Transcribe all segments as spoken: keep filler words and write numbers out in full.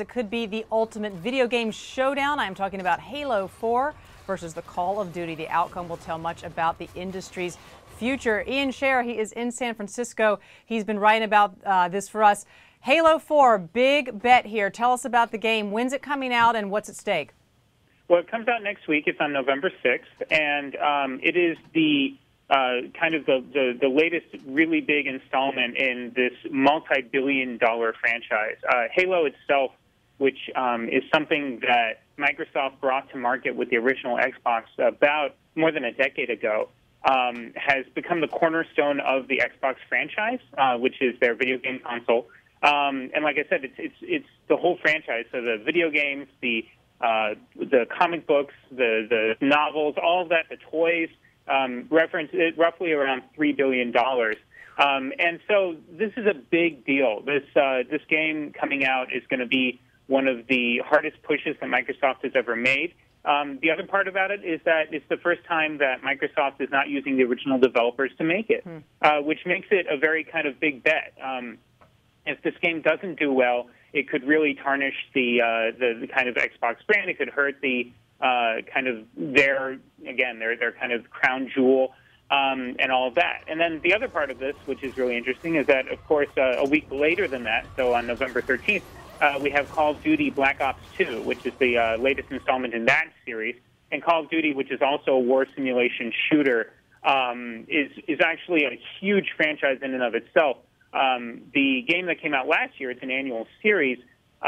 It could be the ultimate video game showdown. I'm talking about Halo four versus the Call of Duty. The outcome will tell much about the industry's future. Ian Sherr, he is in San Francisco. He's been writing about uh, this for us. Halo four, big bet here. Tell us about the game. When's it coming out and what's at stake? Well, it comes out next week. It's on November sixth, and um, it is the Uh, kind of the, the, the latest really big installment in this multi-billion dollar franchise. Uh, Halo itself, which um, is something that Microsoft brought to market with the original Xbox about more than a decade ago, um, has become the cornerstone of the Xbox franchise, uh, which is their video game console. Um, and like I said, it's, it's, it's the whole franchise, so the video games, the, uh, the comic books, the, the novels, all of that, the toys, Um, reference it roughly around three billion dollars, um, and so this is a big deal. This uh, this game coming out is going to be one of the hardest pushes that Microsoft has ever made. Um, the other part about it is that it's the first time that Microsoft is not using the original developers to make it, mm. uh, which makes it a very kind of big bet. Um, if this game doesn't do well, it could really tarnish the, uh, the the kind of Xbox brand. It could hurt the Uh, kind of their, again, their, their kind of crown jewel um, and all of that. And then the other part of this, which is really interesting, is that, of course, uh, a week later than that, so on November thirteenth, uh, we have Call of Duty Black Ops two, which is the uh, latest installment in that series. And Call of Duty, which is also a war simulation shooter, um, is, is actually a huge franchise in and of itself. Um, the game that came out last year, it's an annual series,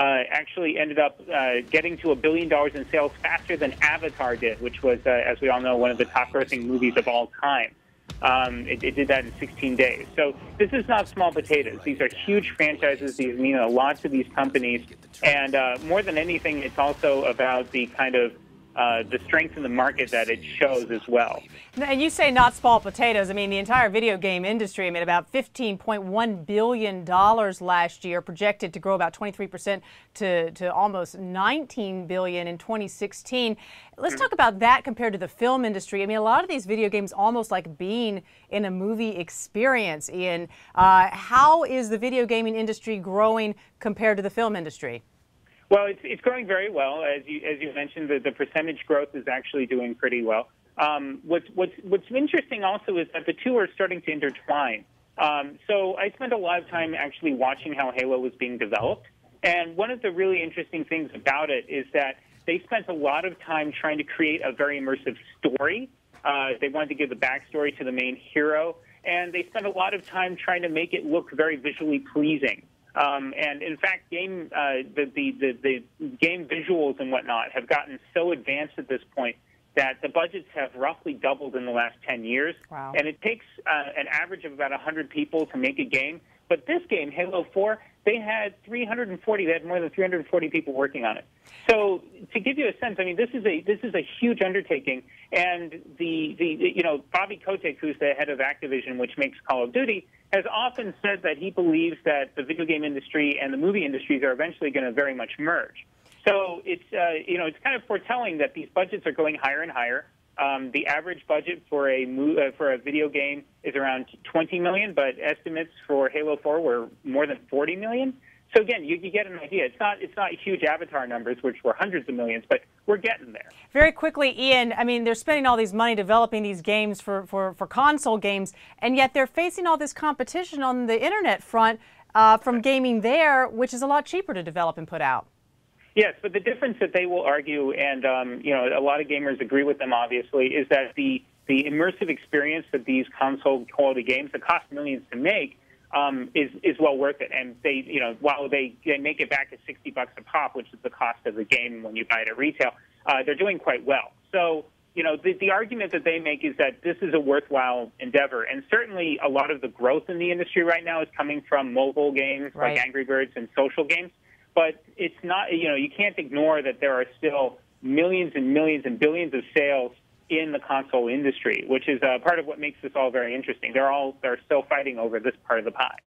Uh, actually ended up uh, getting to a billion dollars in sales faster than Avatar did, which was, uh, as we all know, one of the top-grossing movies of all time. Um, it, it did that in sixteen days. So this is not small potatoes. These are huge franchises. These mean a lot to these companies. And uh, more than anything, it's also about the kind of Uh, the strength in the market that it shows as well. And you say not small potatoes. I mean, the entire video game industry, I mean, about fifteen point one billion dollars last year, projected to grow about twenty-three percent to, to almost nineteen billion dollars in twenty sixteen. Let's mm-hmm. talk about that compared to the film industry. I mean, a lot of these video games almost like being in a movie experience, Ian. Uh, how is the video gaming industry growing compared to the film industry? Well, it's, it's growing very well. As you, as you mentioned, the, the percentage growth is actually doing pretty well. Um, what's, what's, what's interesting also is that the two are starting to intertwine. Um, so I spent a lot of time actually watching how Halo was being developed. And one of the really interesting things about it is that they spent a lot of time trying to create a very immersive story. Uh, they wanted to give the backstory to the main hero. And they spent a lot of time trying to make it look very visually pleasing. Um, and in fact, game uh, the, the, the the game visuals and whatnot have gotten so advanced at this point that the budgets have roughly doubled in the last ten years. Wow. And it takes uh, an average of about one hundred people to make a game. But this game, Halo four, they had three hundred forty. They had more than three hundred forty people working on it. So to give you a sense, I mean, this is a this is a huge undertaking. And the the you know Bobby Kotick, who's the head of Activision, which makes Call of Duty, has often said that he believes that the video game industry and the movie industries are eventually going to very much merge. So it's uh, you know it's kind of foretelling that these budgets are going higher and higher. Um, the average budget for a mo uh, for a video game is around twenty million dollars, but estimates for Halo four were more than forty million dollars. So again, you, you get an idea. It's not it's not huge Avatar numbers, which were hundreds of millions, but we're getting there. Very quickly, Ian, I mean, they're spending all these money developing these games for, for, for console games, and yet they're facing all this competition on the internet front uh, from gaming there, which is a lot cheaper to develop and put out. Yes, but the difference that they will argue, and um, you know, a lot of gamers agree with them, obviously, is that the, the immersive experience that these console-quality games that cost millions to make um, is, is well worth it. And they, you know, while they, they make it back at sixty bucks a pop, which is the cost of the game when you buy it at retail, uh, they're doing quite well. So, you know, the, the argument that they make is that this is a worthwhile endeavor. And certainly a lot of the growth in the industry right now is coming from mobile games right. like Angry Birds and social games. But it's not, you know, you can't ignore that there are still millions and millions and billions of sales in the console industry, which is uh, part of what makes this all very interesting. They're all, they're still fighting over this part of the pie.